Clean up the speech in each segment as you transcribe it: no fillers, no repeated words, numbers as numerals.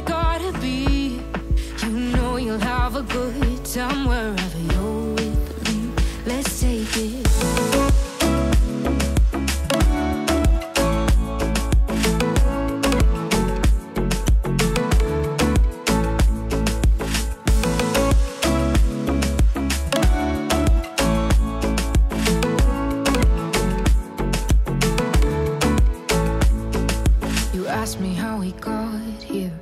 gotta be? You know you'll have a good time wherever you're with me. Let's take it slow. Ask me how we got here,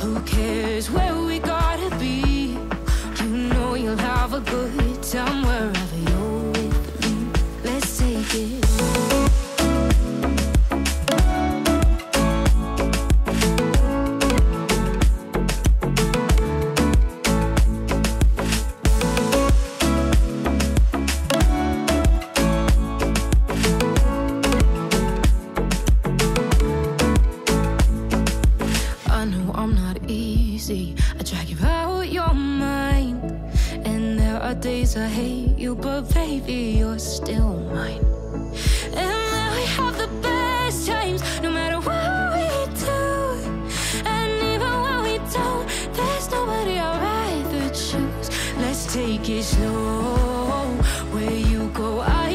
Who cares where we gotta be? You know you'll have a good time wherever you're with me. Let's take it slow. I'm not easy, I drag you out your mind. And there are days I hate you, but baby, you're still mine. And now we have the best. Take it slow, where you go I